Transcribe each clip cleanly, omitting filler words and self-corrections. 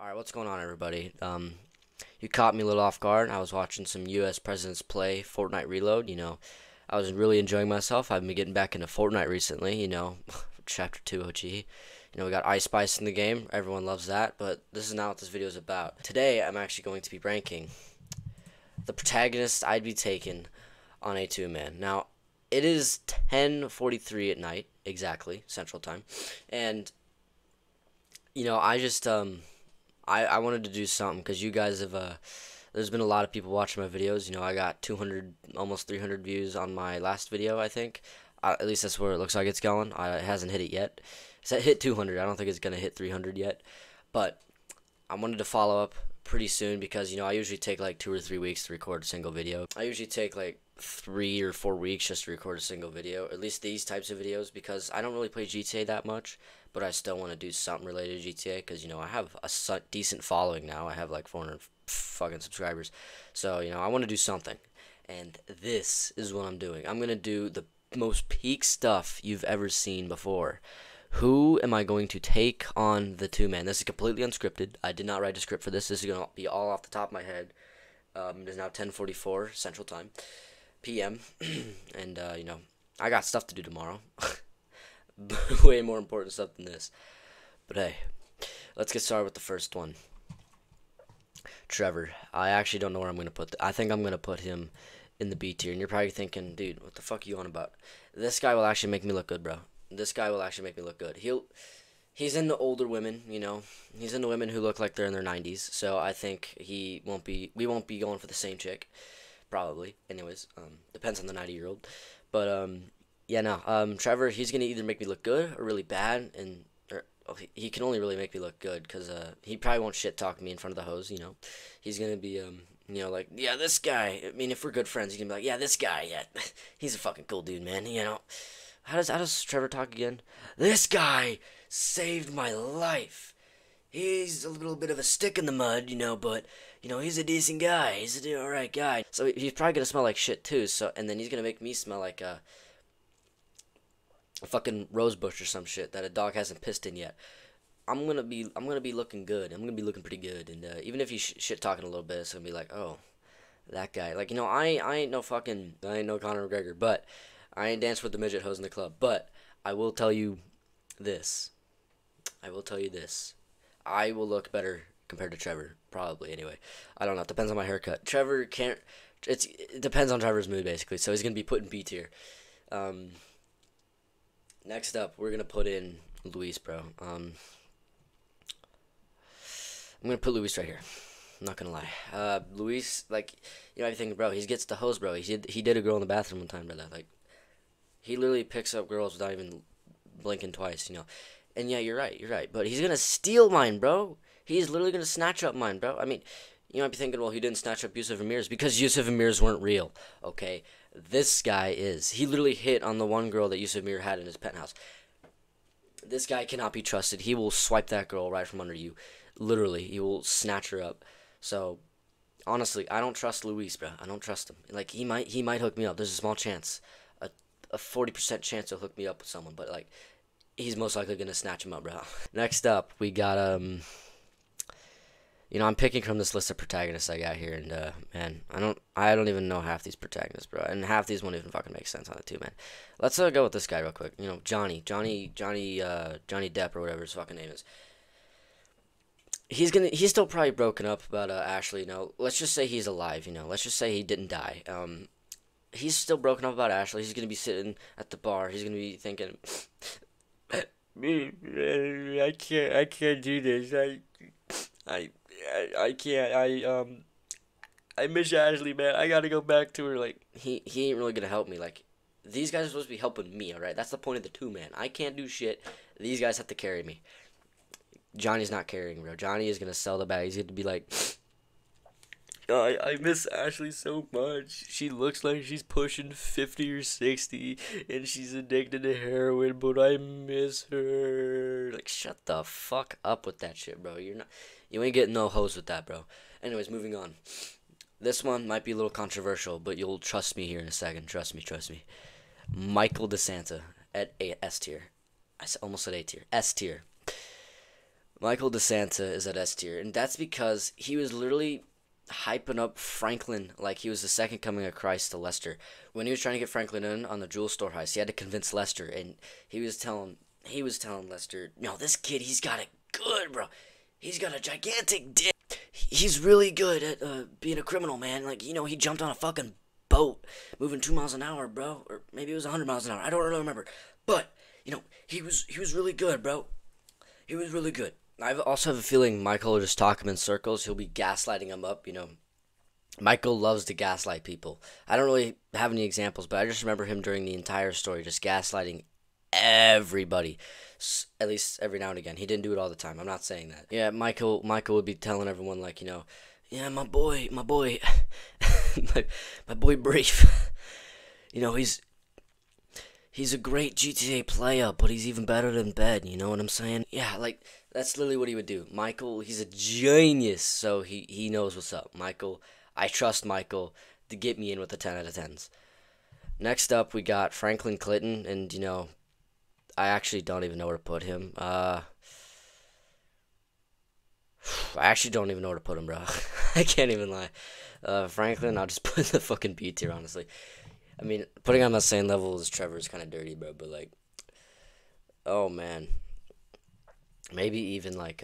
Alright, what's going on, everybody? You caught me a little off guard. I was watching some U.S. Presidents play Fortnite Reload. You know, I was really enjoying myself. I've been getting back into Fortnite recently, you know, Chapter 2 OG. You know, we got Ice Spice in the game. Everyone loves that, but this is not what this video is about. Today, I'm actually going to be ranking the protagonist I'd be taking on a two-man. Now, it is 10:43 at night, exactly, Central Time, and, you know, I just, I wanted to do something, because you guys have, there's been a lot of people watching my videos. You know, I got 200, almost 300 views on my last video, I think. At least that's where it looks like it's going. It hasn't hit it yet. It's hit 200. I don't think it's going to hit 300 yet. But I wanted to follow up pretty soon because, you know, I usually take like 2 or 3 weeks to record a single video. I usually take like 3 or 4 weeks just to record a single video, at least these types of videos, because I don't really play GTA that much, but I still want to do something related to GTA because, you know, I have a decent following now. I have like 400 fucking subscribers. So, you know, I want to do something, and this is what I'm doing. I'm going to do the most peak stuff you've ever seen before. Who am I going to take on the two-man? This is completely unscripted. I did not write a script for this. This is going to be all off the top of my head. It is now 10:44 Central Time. PM and you know, I got stuff to do tomorrow. Way more important stuff than this, but hey, let's get started with the first one, Trevor. I actually don't know where I'm gonna put I think I'm gonna put him in the B tier, and you're probably thinking, dude, what the fuck are you on about? This guy will actually make me look good, bro. This guy will actually make me look good. He's into older women, you know. He's into women who look like they're in their 90s, so I think we won't be going for the same chick. Probably. Anyways, depends on the 90-year-old. But, yeah, no. Trevor, he's going to either make me look good or really bad. And he can only really make me look good because he probably won't shit-talk me in front of the hoes, you know. He's going to be, you know, like, yeah, this guy. I mean, if we're good friends, he's going to be like, yeah, this guy, yeah. He's a fucking cool dude, man, you know. How does Trevor talk again? This guy saved my life. He's a little bit of a stick in the mud, you know, but, you know, he's a decent guy. He's an alright guy. So he's probably going to smell like shit, too, so, and then he's going to make me smell like a fucking rose bush or some shit that a dog hasn't pissed in yet. I'm going to be looking good. I'm going to be looking pretty good, and even if he's shit-talking a little bit, it's going to be like, oh, that guy. Like, you know, I ain't no fucking, I ain't no Conor McGregor, but I ain't danced with the midget hoes in the club, but I will tell you this. I will look better compared to Trevor, probably, anyway. I don't know. It depends on my haircut. Trevor can't... It depends on Trevor's mood, basically. So he's going to be put in B tier. Next up, we're going to put in Luis, bro. I'm going to put Luis right here. I'm not going to lie. Luis, like, you know, I think, bro, he gets the hose, bro. He did a girl in the bathroom one time, brother. Like, he literally picks up girls without even blinking twice, you know. And yeah, you're right. But he's gonna steal mine, bro. He's literally gonna snatch up mine, bro. I mean, you might be thinking, well, he didn't snatch up Yusuf Amir's because Yusuf Amir's weren't real. Okay, this guy is. He literally hit on the one girl that Yusuf Amir had in his penthouse. This guy cannot be trusted. He will swipe that girl right from under you. Literally, he will snatch her up. So, honestly, I don't trust Luis, bro. I don't trust him. Like, he might hook me up. There's a small chance, a 40% chance he'll hook me up with someone. But like, he's most likely going to snatch him up, bro. Next up, we got, you know, I'm picking from this list of protagonists I got here, and, man, I don't even know half these protagonists, bro, and half these won't even fucking make sense on it, too, man. Let's, go with this guy real quick, you know, Johnny Depp, or whatever his fucking name is. He's still probably broken up about, Ashley, you know, let's just say he's alive, you know, let's just say he didn't die, he's still broken up about Ashley. He's going to be sitting at the bar, he's going to be thinking... I can't do this. I can't. I miss Ashley, man. I gotta go back to her. Like, he ain't really gonna help me. Like, these guys are supposed to be helping me. All right, that's the point of the two man. I can't do shit. These guys have to carry me. Johnny's not carrying, bro. Johnny is gonna sell the bag. He's gonna be like, I miss Ashley so much. She looks like she's pushing 50 or 60, and she's addicted to heroin, but I miss her. Like, shut the fuck up with that shit, bro. You ain't getting no hoes with that, bro. Anyways, moving on. This one might be a little controversial, but you'll trust me here in a second. Trust me. Michael DeSanta at S tier. I almost said A tier. S tier. Michael DeSanta is at S tier, and that's because he was literally hyping up Franklin like he was the second coming of Christ to Lester. When he was trying to get Franklin in on the jewel store heist, he had to convince Lester, and he was telling Lester, no, this kid, he's got it good, bro. He's got a gigantic dick. He's really good at being a criminal, man. Like, you know, he jumped on a fucking boat moving 2 miles an hour, bro, or maybe it was 100 miles an hour. I don't really remember, but you know, he was really good, bro. He was really good. I also have a feeling Michael will just talk him in circles. He'll be gaslighting him up, you know. Michael loves to gaslight people. I don't really have any examples, but I just remember him during the entire story just gaslighting everybody, at least every now and again. He didn't do it all the time. I'm not saying that. Yeah, Michael would be telling everyone, like, you know, yeah, my boy, my boy Brief, you know, he's a great GTA player, but he's even better than Ben, you know what I'm saying? Yeah, like, that's literally what he would do. Michael, he's a genius, so he knows what's up. Michael, I trust Michael to get me in with the 10 out of 10s. Next up, we got Franklin Clinton, and, you know, I actually don't even know where to put him. I actually don't even know where to put him, bro. I can't even lie. Franklin, I'll just put the fucking B tier, honestly. I mean, putting on the same level as Trevor is kind of dirty, bro, but, like, oh, man. Maybe even, like,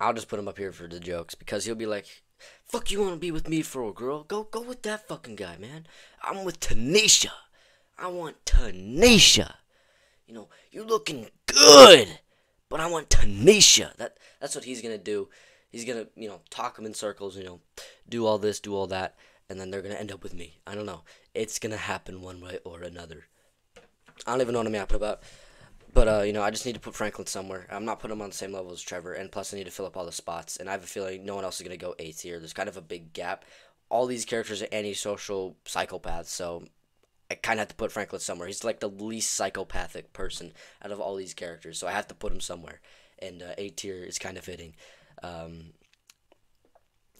I'll just put him up here for the jokes, because he'll be like, fuck, you want to be with me for a girl? Go with that fucking guy, man. I'm with Tanisha. I want Tanisha. You know, you're looking good, but I want Tanisha. That's what he's going to do. He's going to, you know, talk him in circles, you know, do all this, do all that. And then they're going to end up with me. I don't know. It's going to happen one way or another. I don't even know what I'm yapping about. But, you know, I just need to put Franklin somewhere. I'm not putting him on the same level as Trevor. And plus, I need to fill up all the spots. And I have a feeling no one else is going to go A tier. There's kind of a big gap. All these characters are antisocial psychopaths. So, I kind of have to put Franklin somewhere. He's like the least psychopathic person out of all these characters. So, I have to put him somewhere. And A tier is kind of fitting.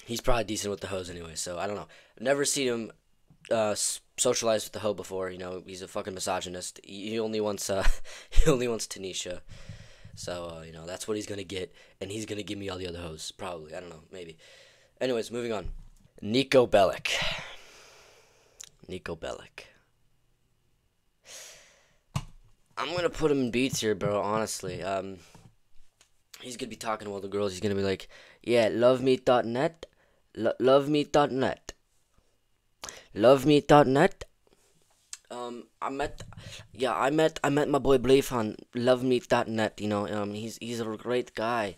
He's probably decent with the hoes anyway, so I don't know. I've never seen him socialize with the hoe before. You know, he's a fucking misogynist. He only wants Tanisha, so you know, that's what he's gonna get, and he's gonna give me all the other hoes probably. I don't know, maybe. Anyways, moving on. Nico Bellic. Nico Bellic. I'm gonna put him in B tier, bro. Honestly, he's gonna be talking to all the girls. He's gonna be like, yeah, loveme.net. Loveme.net. Loveme.net. I met my boy Blayvon. Loveme.net. You know, he's a great guy.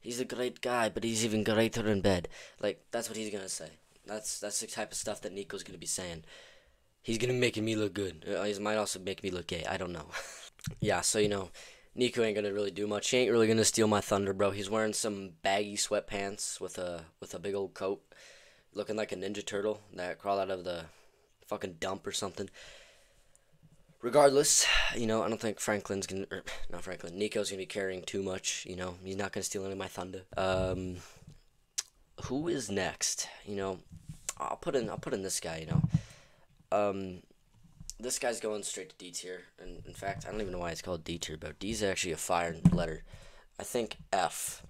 He's a great guy, but he's even greater in bed. Like, that's what he's gonna say. That's the type of stuff that Nico's gonna be saying. He's gonna make me look good. He might also make me look gay. I don't know. Yeah. So you know, Nico ain't gonna really do much. He ain't really gonna steal my thunder, bro. He's wearing some baggy sweatpants with a big old coat, looking like a ninja turtle that crawled out of the fucking dump or something. Regardless, you know, I don't think Nico's gonna be carrying too much. You know, he's not gonna steal any of my thunder. Who is next? You know, I'll put in this guy. You know, This guy's going straight to D tier, and in fact, I don't even know why it's called D tier, but D's actually a fire letter. I think F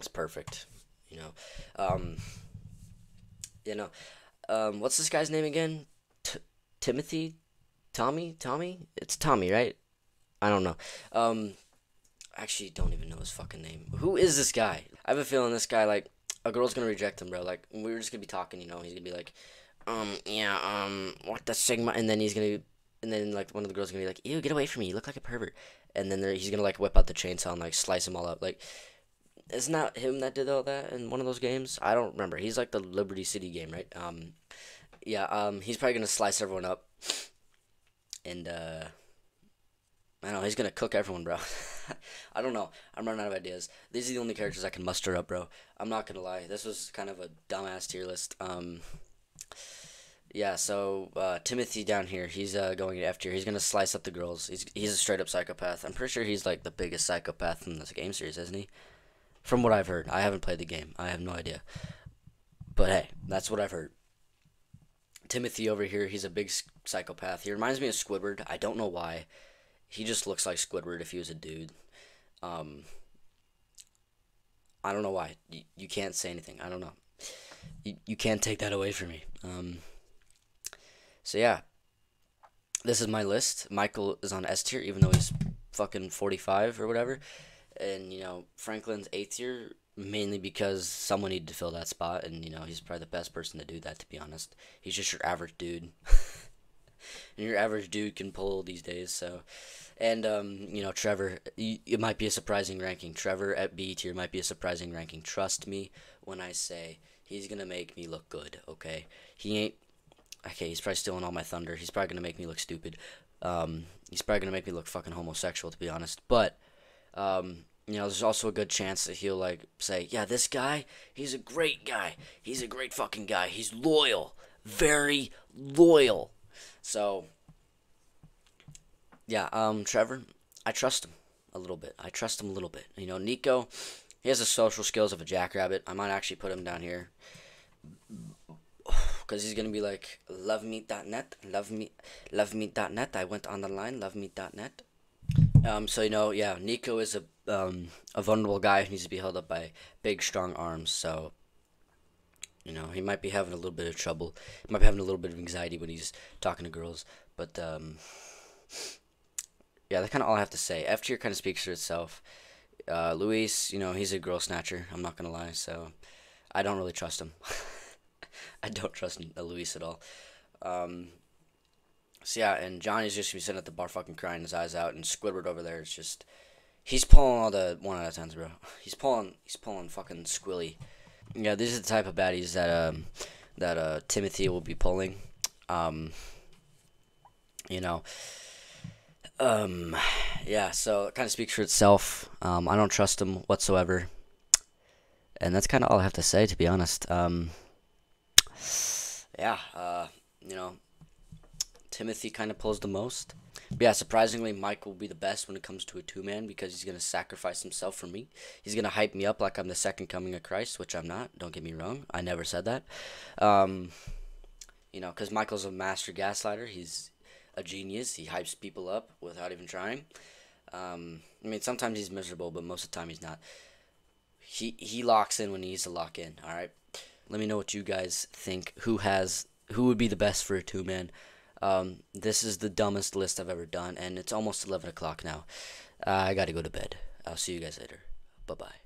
is perfect, you know. What's this guy's name again? Timothy? Tommy? It's Tommy, right? I don't know. I actually don't even know his fucking name. Who is this guy? I have a feeling this guy, like, a girl's gonna reject him, bro. Like, we're just gonna be talking, you know, he's gonna be like, what the sigma, and then like, one of the girls is gonna be like, ew, get away from me, you look like a pervert, and then he's gonna, like, whip out the chainsaw and, like, slice them all up. Like, it's not him that did all that in one of those games? I don't remember. He's, like, the Liberty City game, right? He's probably gonna slice everyone up, and, I don't know, he's gonna cook everyone, bro. I don't know, I'm running out of ideas. These are the only characters I can muster up, bro. I'm not gonna lie, this was kind of a dumbass tier list. Yeah, so, Timothy down here, he's, going to F tier. He's gonna slice up the girls. He's a straight-up psychopath. I'm pretty sure he's, like, the biggest psychopath from this game series, isn't he? From what I've heard. I haven't played the game. I have no idea. But, hey, that's what I've heard. Timothy over here, he's a big psychopath. He reminds me of Squidward. I don't know why. He just looks like Squidward if he was a dude. I don't know why. You can't say anything. I don't know. You can't take that away from me. So yeah, this is my list. Michael is on S tier, even though he's fucking 45 or whatever. And, you know, Franklin's 8th tier, mainly because someone needed to fill that spot. And, you know, he's probably the best person to do that, to be honest. He's just your average dude. And your average dude can pull these days, so. And, you know, Trevor, it might be a surprising ranking. Trevor at B tier might be a surprising ranking. Trust me when I say he's going to make me look good, okay? He ain't. Okay, he's probably stealing all my thunder. He's probably going to make me look stupid. He's probably going to make me look fucking homosexual, to be honest. But, you know, there's also a good chance that he'll, like, say, yeah, this guy, he's a great guy. He's a great fucking guy. He's loyal. Very loyal. So, yeah, Trevor, I trust him a little bit. I trust him a little bit. You know, Nico, he has the social skills of a jackrabbit. I might actually put him down here. Because he's going to be like, lovemeat.net, lovemeat.net. I went on the line, lovemeat.net. So, you know, yeah, Nico is a vulnerable guy who needs to be held up by big, strong arms. So, you know, he might be having a little bit of trouble. He might be having a little bit of anxiety when he's talking to girls. But, yeah, that's kind of all I have to say. F tier kind of speaks for itself. Luis, you know, he's a girl snatcher. I'm not going to lie. So, I don't really trust him. I don't trust Luis at all. So yeah, and Johnny's just gonna be sitting at the bar fucking crying his eyes out, and Squidward over there is just, he's pulling all the 1 out of 10s, bro. He's pulling fucking Squilly. Yeah, these are the type of baddies that Timothy will be pulling. You know. Yeah, so it kinda speaks for itself. I don't trust him whatsoever. And that's kinda all I have to say, to be honest. Yeah, you know, Timothy kind of pulls the most. But yeah, surprisingly, Mike will be the best when it comes to a two-man, because he's going to sacrifice himself for me. He's going to hype me up like I'm the second coming of Christ, which I'm not. Don't get me wrong. I never said that. You know, because Michael's a master gaslighter. He's a genius. He hypes people up without even trying. I mean, sometimes he's miserable, but most of the time he's not. He locks in when he needs to lock in, all right? Let me know what you guys think. Who would be the best for a two-man? This is the dumbest list I've ever done, and it's almost 11 o'clock now. I gotta go to bed. I'll see you guys later. Bye-bye.